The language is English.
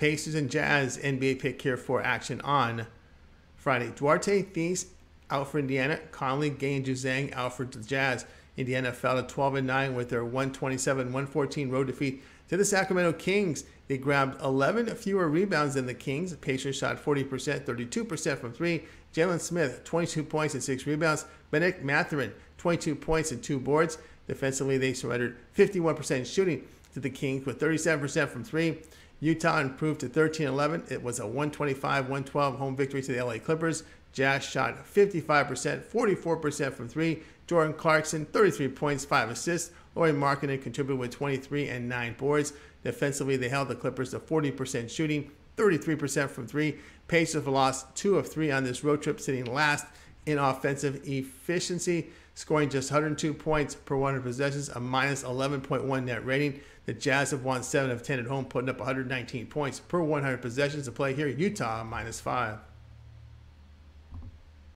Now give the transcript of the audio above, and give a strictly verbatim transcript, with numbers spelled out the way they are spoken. Pacers and Jazz N B A pick here for action on Friday. Duarte Theis out for Indiana. Conley Gay and Juzang out for the Jazz. Indiana fell to twelve and nine with their one twenty-seven one fourteen road defeat to the Sacramento Kings. They grabbed eleven fewer rebounds than the Kings. Pacers shot forty percent, thirty-two percent from three. Jalen Smith, twenty-two points and six rebounds. Benick Matherin, twenty-two points and two boards. Defensively, they surrendered fifty-one percent shooting to the Kings with thirty-seven percent from three. Utah improved to thirteen and eleven. It was a one twenty-five one twelve home victory to the L A Clippers. Jazz shot fifty-five percent, forty-four percent from three. Jordan Clarkson, thirty-three points, five assists. Lauri Markkanen contributed with twenty-three and nine boards. Defensively, they held the Clippers to forty percent shooting, thirty-three percent from three. Pacers lost two of three on this road trip, sitting last in offensive efficiency, scoring just one hundred two points per one hundred possessions, a minus eleven point one net rating. The Jazz have won seven of ten at home, putting up one hundred nineteen points per one hundred possessions. To play here, Utah minus five.